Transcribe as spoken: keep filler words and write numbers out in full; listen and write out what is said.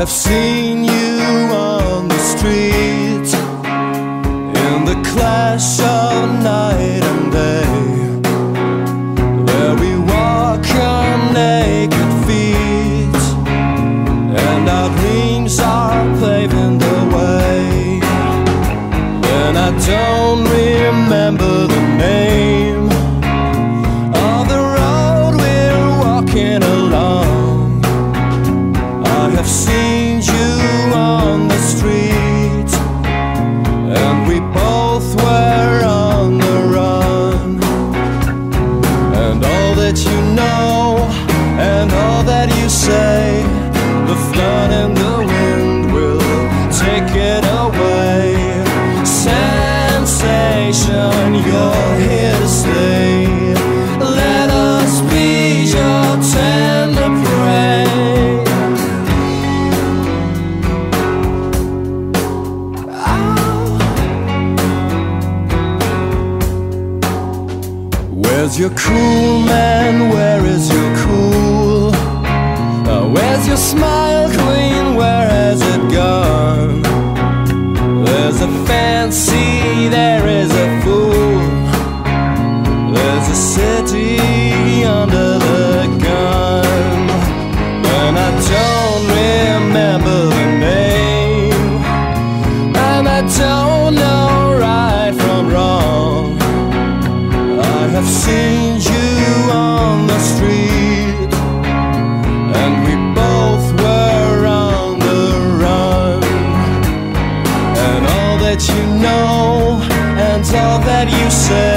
have seen you on the street, in the clash of night and day, where we walk on naked feet, and our dreams are paving the way. When I don't remember the name of the road we're walking along, I have seen you on the street, and we both were on the run. And all that you know, and all that you say, the flood and the wind will take it away. Sensation, you're here to stay. Let us be your tender prey. Oh. Where's your cool, man? Where is your cool? Oh, where's your smile, queen? Where has it gone? There's a fancy, there is a fool, there's a city under the gun. When I don't remember the name, and I don't know right from wrong, I have seen you on the street, and we both were on the run. And all that you know, and all that you say,